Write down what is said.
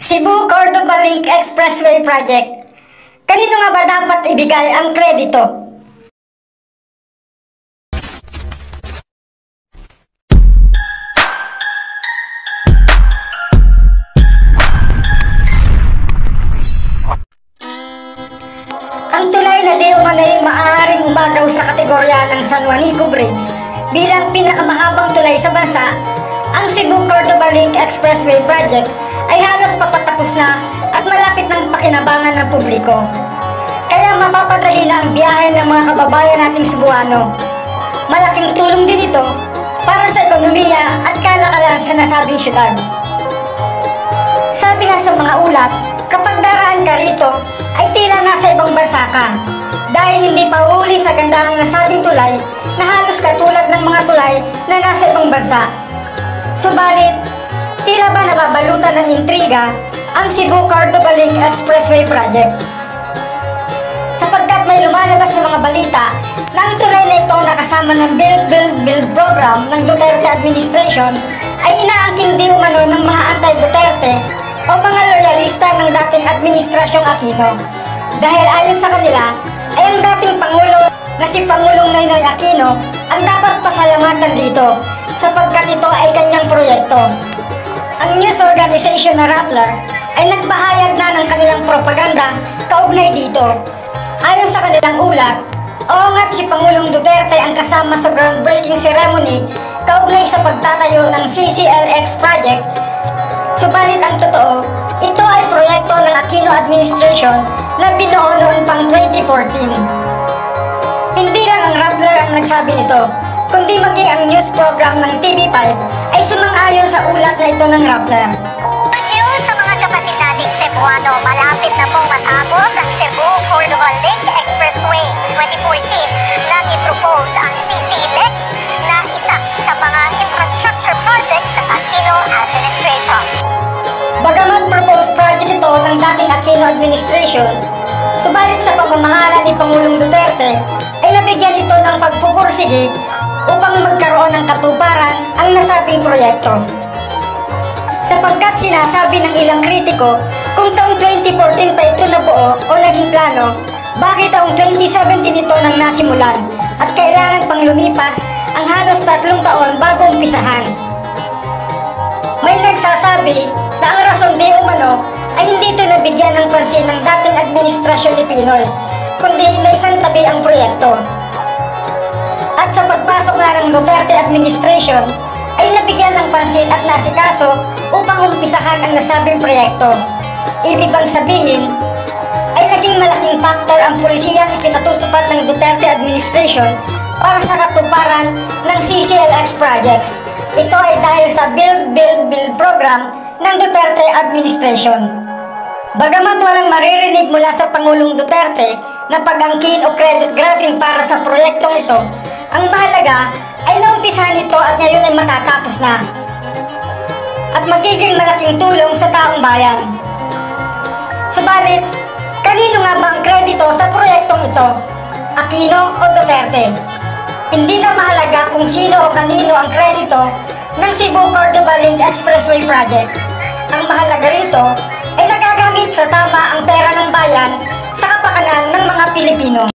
Cebu-Cordova Link Expressway Project. Kanino nga ba dapat ibigay ang kredito? Ang tulay na dewa ngayon maaaring umagaw sa kategorya ng San Juanico Bridge bilang pinakamahabang tulay sa bansa. Ang Cebu-Cordova Link Expressway Project ay halos papatapos na at malapit ng pakinabangan ng publiko. Kaya mapapadali na ang biyahe ng mga kababayan nating Cebuano. Malaking tulong din ito para sa ekonomiya at kalakalan sa nasabing syudad. Sabi nga sa mga ulat, kapag daraan ka rito ay tila nasa ibang bansa ka dahil hindi pa uuli sa ganda ng nasabing tulay na halos katulad ng mga tulay na nasa ibang bansa. Subalit, tila ba nababalutan ng intriga ang Cebu-Cordova Link Expressway Project? Sapagkat may lumalabas sa mga balita na ang tulay na ito nakasama ng Build, Build, Build program ng Duterte administration ay inaangkin di umano ng mga anti-Duterte o mga loyalista ng dating administrasyong Aquino. Dahil ayon sa kanila ay ang dating Pangulo na si Pangulong Noynoy Aquino ang dapat pasalamatan dito, sapagkat ito ay kanyang proyekto. Ang news organization na Rappler ay nagbahayag na ng kanilang propaganda kaugnay dito. Ayon sa kanilang ulat, oo nga't si Pangulong Duterte ang kasama sa groundbreaking ceremony kaugnay sa pagtatayo ng CCLX project. Subalit ang totoo, ito ay proyekto ng Aquino administration na binuo noon pang 2014. Hindi lang ang Rappler ang nagsabi nito, kundi maging ang news program ng TV5 ay sumang-ayon sa ulat na ito ng Rappler. Good news sa mga kapatid nating Cebuano, malapit na pong matapos ang Cebu-Cordova Link Expressway 2014 na i-propose ang CCLEX na isa sa mga infrastructure projects ng Aquino administration. Bagaman proposed project ito ng dating Aquino administration, subalit sa pamamahala ni Pangulong Duterte ay nabigyan ito ng pagpupursige upang magkaroon ng katuparan ang nasabing proyekto. Sapagkat sinasabi ng ilang kritiko, kung taong 2014 pa ito nabuo o naging plano, bakit taong 2017 ito nang nasimulan at kailangan pang lumipas ang halos 3 taon bago umpisahan? May nagsasabi na ang rason di umano ay hindi ito nabigyan ng pansin ng dating administrasyon ni Pinoy, kundi na isang tabi ang proyekto. At sa pagpasok na ng Duterte administration ay nabigyan ng pansin at nasikaso upang umpisahan ang nasabing proyekto. Ibig bang sabihin ay naging malaking factor ang pulisiyang ipinatutupad ng Duterte administration para sa katuparan ng CCLX projects. Ito ay dahil sa Build, Build, Build program ng Duterte administration. Bagamat walang maririnig mula sa Pangulong Duterte na pag-angkin o credit grabbing para sa proyektong ito, ang mahalaga ay naumpisahan ito at ngayon ay matatapos na at magiging malaking tulong sa taong bayan. Subalit, kanino nga ba ang kredito sa proyektong ito? Aquino o Duterte? Hindi na mahalaga kung sino o kanino ang kredito ng Cebu-Cordova Link Expressway Project. Ang mahalaga rito ay nagagamit sa tama ang pera ng bayan sa kapakanan ng mga Pilipino.